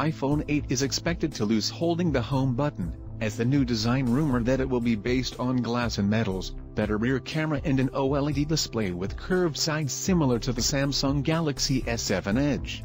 iPhone 8 is expected to lose holding the home button, as the new design rumor that it will be based on glass and metals, better rear camera and an OLED display with curved sides similar to the Samsung Galaxy S7 Edge.